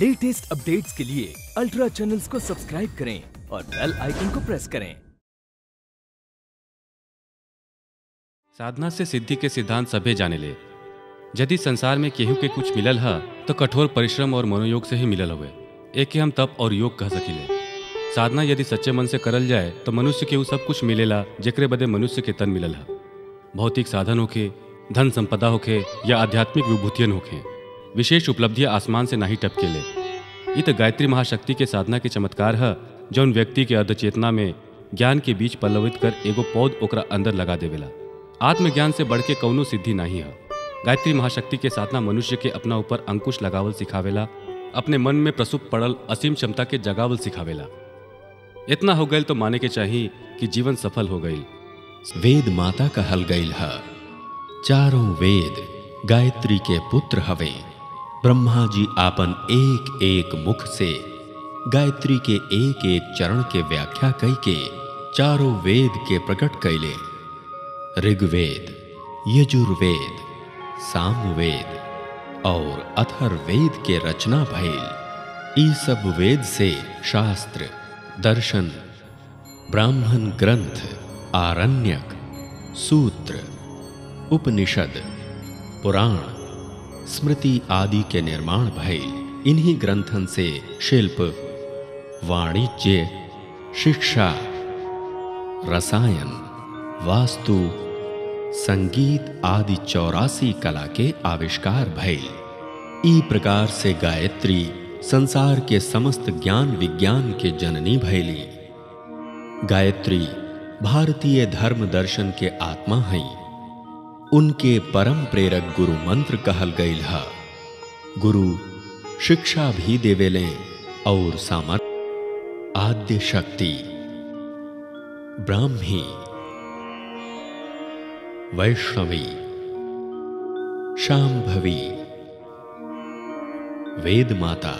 Latest updates के लिए ultra channels को सब्सक्राइब करें और बेल आइकन को प्रेस करें। साधना से सिद्धि के सिद्धांत सभी जाने ले। यदि संसार में केहू के कुछ मिलल है तो कठोर परिश्रम और मनोयोग से ही मिलल हुए। एक ही हम तप और योग कह सकिले। साधना यदि सच्चे मन से करल जाए तो मनुष्य के वो सब कुछ मिलेला जेकरे बदे मनुष्य के तन मिलल है। भौतिक साधन होके, धन संपदा होके या आध्यात्मिक विभूतियन होके, विशेष उपलब्धियां आसमान से नहीं टपकेले। ये तो गायत्री महाशक्ति के साधना के चमत्कार है जो उन व्यक्ति के अर्धचेतना में ज्ञान के बीच पल्लवित कर एगो पौध ओकरा अंदर लगा देवेला। आत्मज्ञान से बढ़ के कौनो सिद्धि नहीं है। गायत्री महाशक्ति के साधना मनुष्य के अपना ऊपर अंकुश लगावल सिखावेला, अपने मन में प्रसुप्त पड़ल असीम क्षमता के जगावल सिखावेला। इतना हो गए तो माने के चाहिए कि जीवन सफल हो गई। वेद माता कहल गई है। चारों वेद गायत्री के पुत्र हवे। ब्रह्मा जी आपन एक एक मुख से गायत्री के एक एक चरण के व्याख्या कई के चारों वेद के प्रकट कैले। ऋग्वेद, यजुर्वेद, सामवेद और अथर्वेद के रचना भइल। ई सब वेद से शास्त्र, दर्शन, ब्राह्मण ग्रंथ, आरण्यक, सूत्र, उपनिषद, पुराण, स्मृति आदि के निर्माण भइल। इन्हीं ग्रंथन से शिल्प, वाणिज्य, शिक्षा, रसायन, वास्तु, संगीत आदि 84 कला के आविष्कार भइल। ई प्रकार से गायत्री संसार के समस्त ज्ञान विज्ञान के जननी भैली। गायत्री भारतीय धर्म दर्शन के आत्मा है। उनके परम प्रेरक गुरु मंत्र कहल गई है। गुरु शिक्षा भी देवेले और सामर्थ आद्य शक्ति ब्राह्मी, वैष्णवी, शांभवी, वेद माता,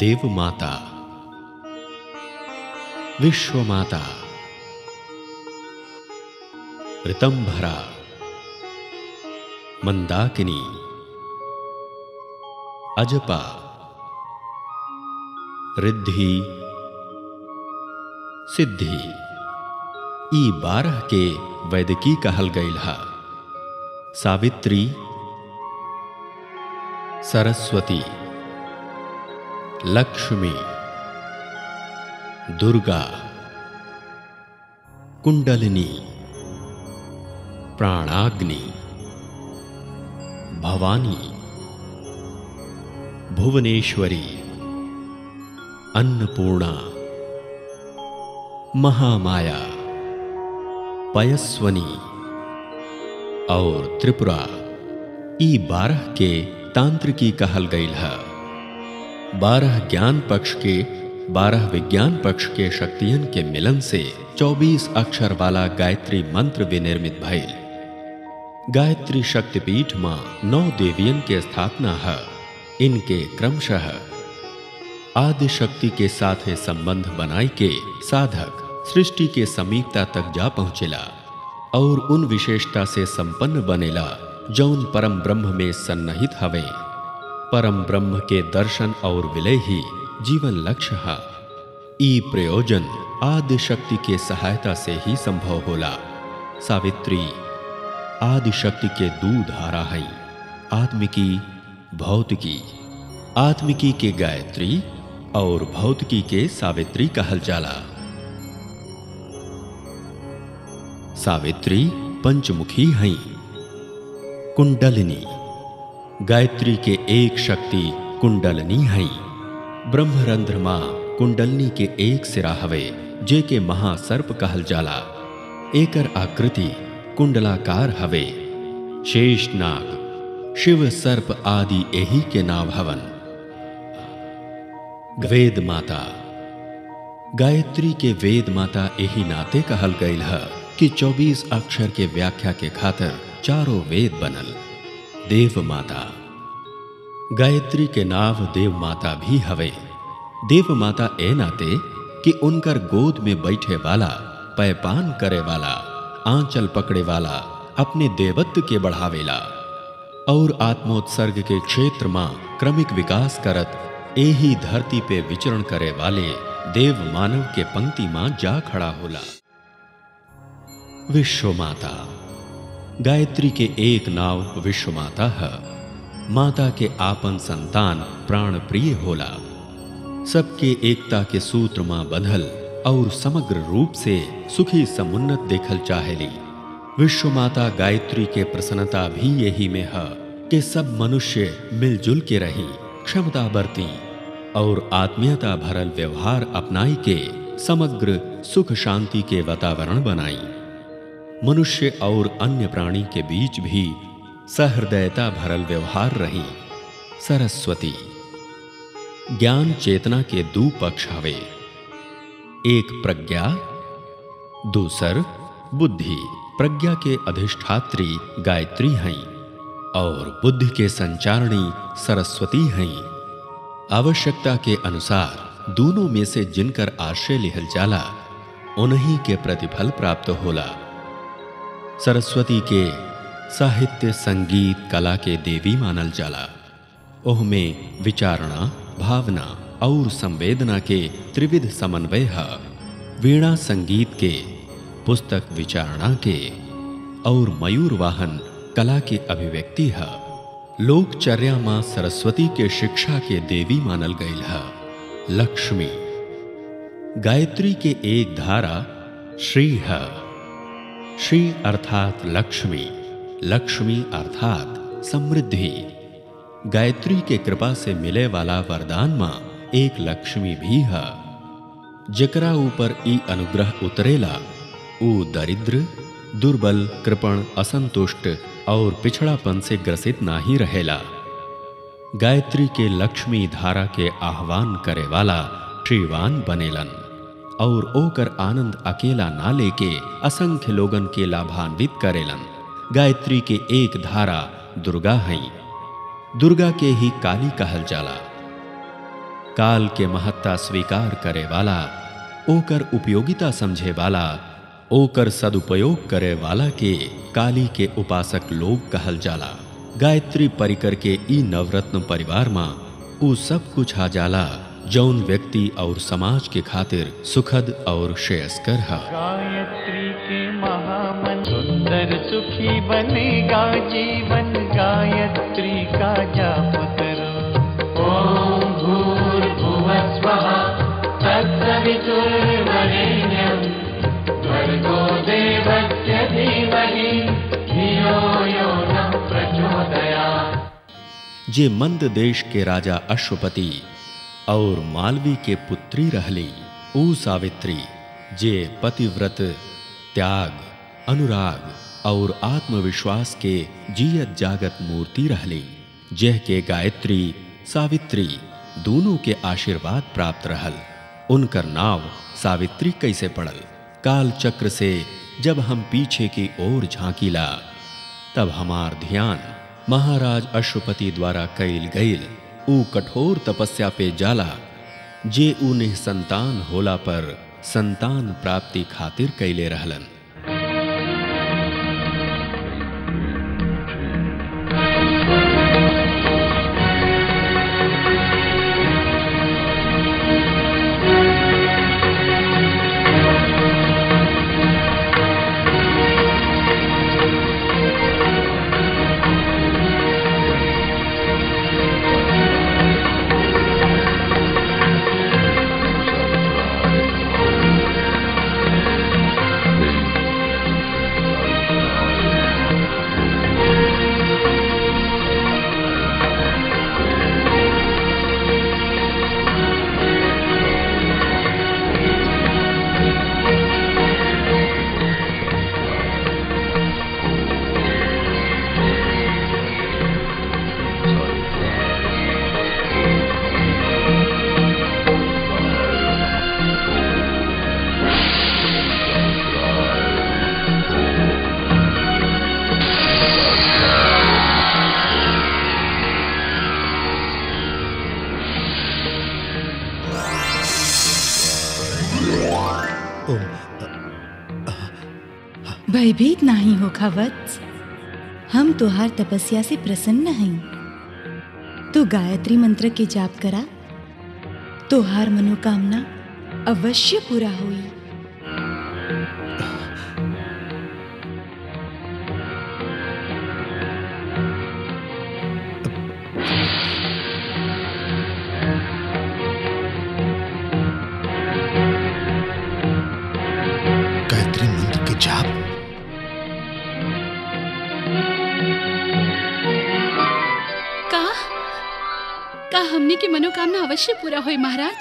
देव माता, विश्व माता, ऋतंभरा, मंदाकिनी, अजपा, रिद्धि, सिद्धि, ई 12 के वैदिकी कहल गई है। सावित्री, सरस्वती, लक्ष्मी, दुर्गा, कुंडलिनी, प्राणाग्नि, भवानी, भुवनेश्वरी, अन्नपूर्णा, महामाया, पयस्वनी और त्रिपुरा, ई 12 के तांत्रिकी कहल गई है। 12 ज्ञान पक्ष के 12 विज्ञान पक्ष के शक्तियन के मिलन से 24 अक्षर वाला गायत्री मंत्र विनिर्मित भइल। गायत्री शक्तिपीठ मां 9 देवियन के स्थापना है। इनके क्रमशः आदि शक्ति के साथ संबंध बनाई के साधक सृष्टि के समीपता तक जा पहुंचेला और उन विशेषता से संपन्न बनेला जौन परम ब्रह्म में सन्निहित हवे। परम ब्रह्म के दर्शन और विलय ही जीवन लक्ष्य है। ई प्रयोजन आदि शक्ति के सहायता से ही संभव होला। सावित्री आदि शक्ति के दू धारा है, आत्मिकी, भौतिकी। आत्मिकी के गायत्री और भौतिकी के सावित्री कहल जाला। सावित्री पंचमुखी है। कुंडलिनी गायत्री के एक शक्ति कुंडलिनी है। ब्रह्मरंद्र मां कुंडलिनी के एक सिरा हवे जे के महासर्प कहल जाला। एकर आकृति कुंडलाकार हवे। शेष नाग, शिव सर्प आदि यही के नाम हवन। वेद माता गायत्री के वेद माता यही नाते कहल गई है कि 24 अक्षर के व्याख्या के खातिर चारों वेद बनल। देव माता गायत्री के नाव देव माता भी हवे। देव माता ए नाते कि उनकर गोद में बैठे वाला, पैपान करे वाला, आंचल पकड़े वाला अपने देवत्व के बढ़ावेला। और आत्मोत्सर्ग के क्षेत्र में क्रमिक विकास करत एही धरती पे विचरण करे वाले देव मानव के पंक्ति में जा खड़ा होला। विश्व माता गायत्री के एक नाव विश्व माता है। माता के आपन संतान प्राण प्रिय होला। सबके एकता के सूत्र में बंधल और समग्र रूप से सुखी समुन्नत देखल चाहेली। विश्व माता गायत्री के प्रसन्नता भी यही में है कि सब मनुष्य मिलजुल के रही, क्षमता बरती और आत्मीयता भरल व्यवहार अपनाई के समग्र सुख शांति के वातावरण बनाई। मनुष्य और अन्य प्राणी के बीच भी सहृदयता भरल व्यवहार रही। सरस्वती ज्ञान चेतना के दो पक्ष हवे, एक प्रज्ञा, दूसर बुद्धि। प्रज्ञा के अधिष्ठात्री गायत्री हैं और बुद्धि के संचारणी सरस्वती हैं। आवश्यकता के अनुसार दोनों में से जिनकर आश्रय लिहल जाला उन्हीं के प्रतिफल प्राप्त होला। सरस्वती के साहित्य संगीत कला के देवी मानल जाला। उनमें विचारणा, भावना और संवेदना के त्रिविध समन्वय है। वीणा संगीत के, पुस्तक विचारणा के और मयूर वाहन कला की अभिव्यक्ति है। लोकचर्या माँ सरस्वती के शिक्षा के देवी मानल गई है। लक्ष्मी गायत्री के एक धारा श्री है। श्री अर्थात लक्ष्मी, लक्ष्मी अर्थात समृद्धि। गायत्री के कृपा से मिले वाला वरदान मां एक लक्ष्मी भी है। जकरा ऊपर ई अनुग्रह उतरेला ऊ दरिद्र, दुर्बल, कृपण, असंतुष्ट और पिछड़ापन से ग्रसित नहीं रहेला। गायत्री के लक्ष्मी धारा के आह्वान करे वाला श्रीवान बनेलन और ओकर आनंद अकेला ना लेके असंख्य लोगन के लाभान्वित करेलन। गायत्री के एक धारा दुर्गा हैं। दुर्गा के ही काली कहल जाला। काल के महत्ता स्वीकार करे वाला, ओकर उपयोगिता समझे वाला, ओकर सदुपयोग करे वाला के काली के उपासक लोग कहल जाला। गायत्री परिकर के ई नवरत्न परिवार मां ऊ सब कुछ आ जाला जौन व्यक्ति और समाज के खातिर सुखद और श्रेयस्कर है। गायत्री के महामन सुंदर सुखी बनेगा जीवन। गायत्री का जाप करो। ओम भूर्भुवः स्वः तत्सवितुर्वरेण्यं भर्गो देवस्य धीमहि धियो यो नः प्रचोदयात्। जे मंद देश के राजा अश्वपति और मालवी के पुत्री रहली ऊ सावित्री जे पतिव्रत, त्याग, अनुराग और आत्मविश्वास के जियत जागत मूर्ति रहली। जह के गायत्री सावित्री दोनों के आशीर्वाद प्राप्त रहल। उनकर नाव सावित्री कैसे पड़ल? काल चक्र से जब हम पीछे की ओर झांकीला तब हमार ध्यान महाराज अश्वपति द्वारा कैल गईल ऊ कठोर तपस्या पे जाला जे ऊ निःसंतान होला पर संतान प्राप्ति खातिर कैले रहलन। भयभीत नहीं हो वत्स। हम तुहार तपस्या से प्रसन्न हैं। तो गायत्री मंत्र के जाप करा, तुहार मनोकामना अवश्य पूरा हुई। की मनोकामना अवश्य पूरा होए महाराज।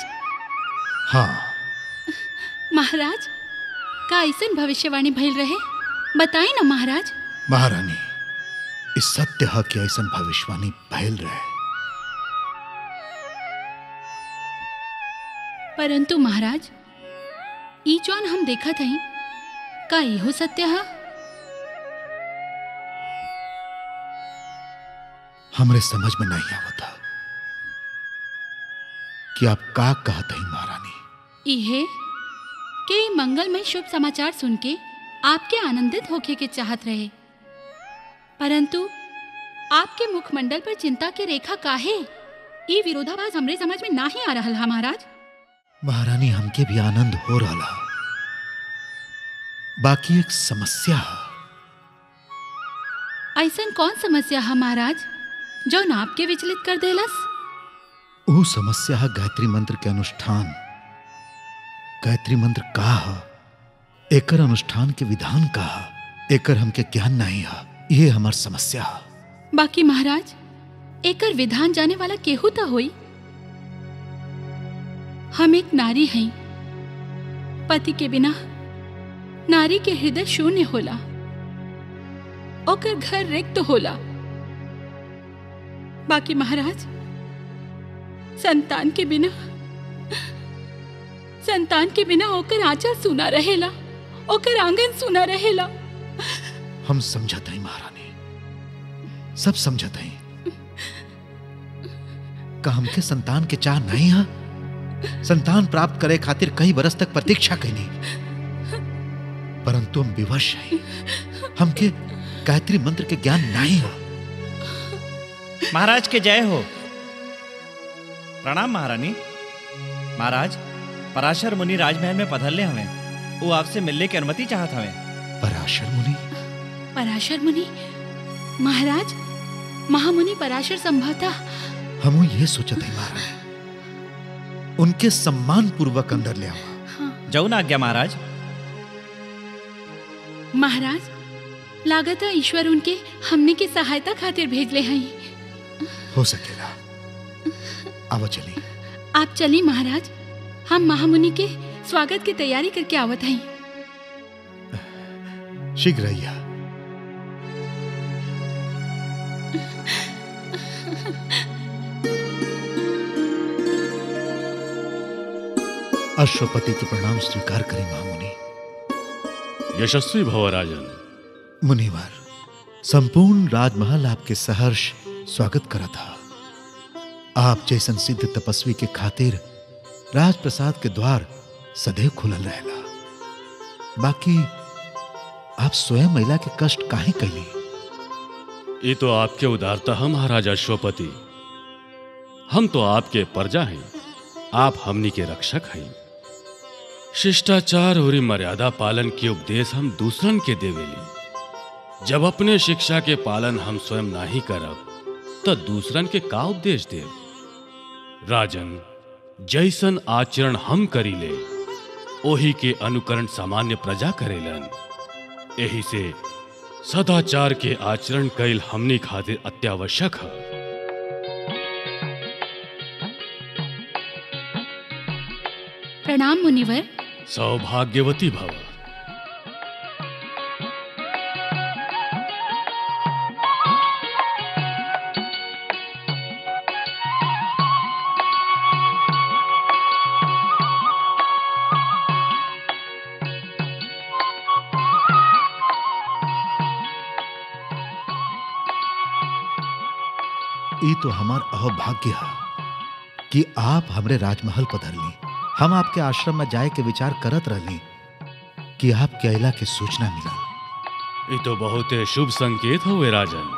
हाँ महाराज, का ऐसा भविष्यवाणी भइल रहे, बताए ना महाराज। महारानी, इस सत्य है कि ऐसा भविष्यवाणी भइल रहे, परंतु महाराज ई जौन हम देखा था, का इहो सत्य है? हमरे समझ में नहीं आवता कि आप का कहते हैं महारानी। इहे के मंगलमय शुभ समाचार सुन के आपके आनंदित होके के चाहत रहे, परंतु आपके मुखमंडल पर चिंता के रेखा काहे? ये विरोधाभास हमरे समझ में नहीं आ रहा महाराज। महारानी, हमके भी आनंद हो रहा, बाकी एक समस्या है। ऐसा कौन समस्या है महाराज जो न आपके विचलित कर देलस? वो समस्या है गायत्री मंत्र के अनुष्ठान। गायत्री मंत्र का है, एकर अनुष्ठान के विधान का है, एकर हमके ज्ञान नहीं है, ये हमार समस्या है। बाकी महाराज, एकर विधान जाने वाला केहू तो होई। हम एक नारी हैं, पति के बिना नारी के हृदय शून्य होला, ओकर घर रिक्त होला। बाकी महाराज, संतान के बिना ओकर आंचल सुना रहेला, ओकर आंगन सुना रहेला। हम समझत हई महारानी, सब समझत हई। का हमके संतान के चाह नहीं है? संतान प्राप्त करे खातिर कई बरस तक प्रतीक्षा कईनी, परंतु हम विवश हैं, हमके गायत्री मंत्र के ज्ञान नहीं है। महाराज के जय हो। प्रणाम महारानी। महाराज, पराशर मुनि राजमहल में पधरले हमें, वो आपसे मिलने की अनुमति चाहत हमें। पराशर मुनि महाराज, महामुनि पराशर संभवतः। हम ये सोचते हैं महाराज, उनके सम्मान पूर्वक अंदर ले आओ। हाँ। जाऊ ना आज्ञा महाराज। महाराज, लागत है ईश्वर उनके हमने की सहायता खातिर भेजले हैं। हो सकेला। आवो चली। आप चली महाराज, हम महामुनि के स्वागत की तैयारी करके आवत हैं। शीघ्र आइया। अश्वपति के प्रणाम स्वीकार करें महामुनि। यशस्वी भव राजन। मुनिवर, संपूर्ण राजमहल आपके सहर्ष स्वागत करा था। आप जैसन सिद्ध तपस्वी के खातिर राजप्रसाद के द्वार सदैव खुलल रहेला। बाकी आप स्वयं महिला के कष्ट काहे कैली? ये तो आपके उदारता हम महाराज अश्वपति। हम तो आपके प्रजा हैं, आप हमनी के रक्षक हैं। शिष्टाचार और मर्यादा पालन के उपदेश हम दूसरन के देवेली। जब अपने शिक्षा के पालन हम स्वयं नहीं करब तो दूसरन के का उपदेश दे? राजन, जैसन आचरण हम करीले ओही के अनुकरण सामान्य प्रजा करेलन। यही से सदाचार के आचरण कैल हमनी खातिर अत्यावश्यक है। प्रणाम मुनिवर। सौभाग्यवती भव। तो हमार अहोभाग्य है कि आप हमरे राजमहल पधरली। हम आपके आश्रम में जाए के विचार करत रहली कि आप के अयला के सूचना मिला। ये तो बहुत शुभ संकेत हुए राजन।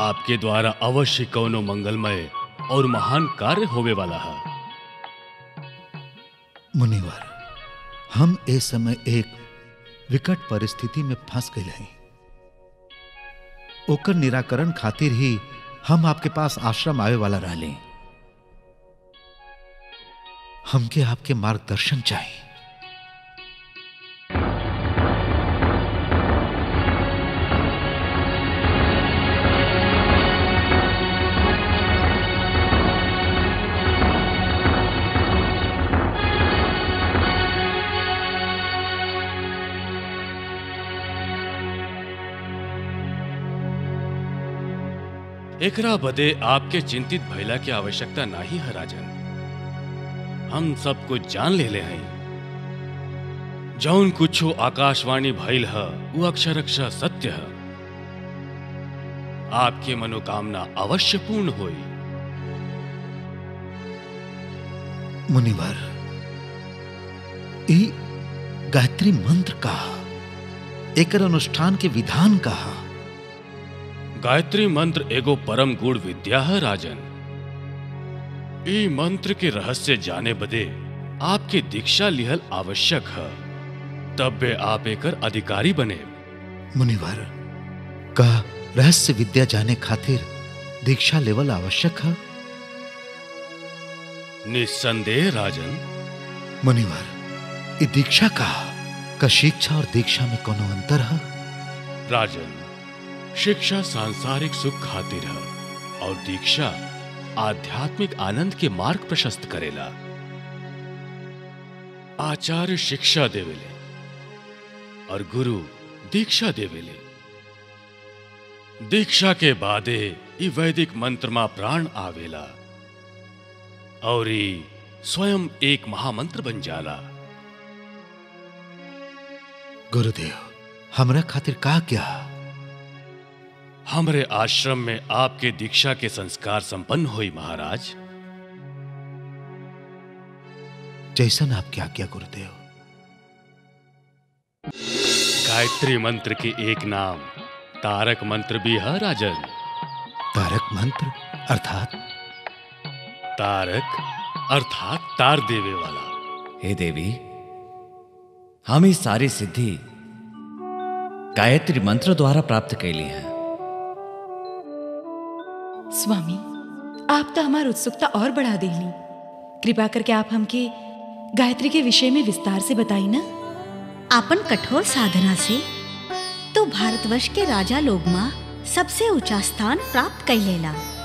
आपके द्वारा अवश्य कौनो मंगलमय और महान कार्य होवे वाला है। मुनिवर, हम इस समय एक विकट परिस्थिति में फंस गए हैं। ओकर निराकरण खातिर ही हम आपके पास आश्रम आवे वाला रहले। हमके आपके मार्गदर्शन चाहिए। एकरा बदे आपके चिंतित भैला की आवश्यकता नहीं है राजन। हम सब कुछ जान लेले हैं। जौन कुछो आकाशवाणी भैल है वो अक्षरक्षा सत्य है। आपके मनोकामना अवश्य पूर्ण होई। मुनिवर, ये गायत्री मंत्र का एकर अनुष्ठान के विधान का। गायत्री मंत्र एगो परम गुण विद्या है राजन। ई मंत्र के रहस्य जाने बदे आपके दीक्षा लिहल आवश्यक है, तब वे आप एकर अधिकारी बने। मुनिवर, का रहस्य विद्या जाने खातिर दीक्षा लेवल आवश्यक है? निस्संदेह राजन। मुनिवर, ई दीक्षा का शिक्षा और दीक्षा में कोनो अंतर है? राजन, शिक्षा सांसारिक सुख खातिर है और दीक्षा आध्यात्मिक आनंद के मार्ग प्रशस्त करेला। आचार्य शिक्षा देवेले और गुरु दीक्षा देवेले। दीक्षा के बादे ई वैदिक मंत्र मा प्राण आवेला और ई स्वयं एक महामंत्र बन जाला। गुरुदेव, हमरा खातिर का क्या? हमारे आश्रम में आपके दीक्षा के संस्कार संपन्न हुई महाराज। जैसन आपकी आज्ञा गुरुदेव। गायत्री मंत्र के एक नाम तारक मंत्र भी है राजन। तारक मंत्र अर्थात? तारक अर्थात तार देवे वाला। हे देवी, हम ये सारी सिद्धि गायत्री मंत्र द्वारा प्राप्त कैली है। स्वामी, आप तो हमारी उत्सुकता और बढ़ा देली। कृपा करके आप हमके गायत्री के विषय में विस्तार से बताई ना। आपन कठोर साधना से तो भारतवर्ष के राजा लोग मां सबसे ऊंचा स्थान प्राप्त कर लेला।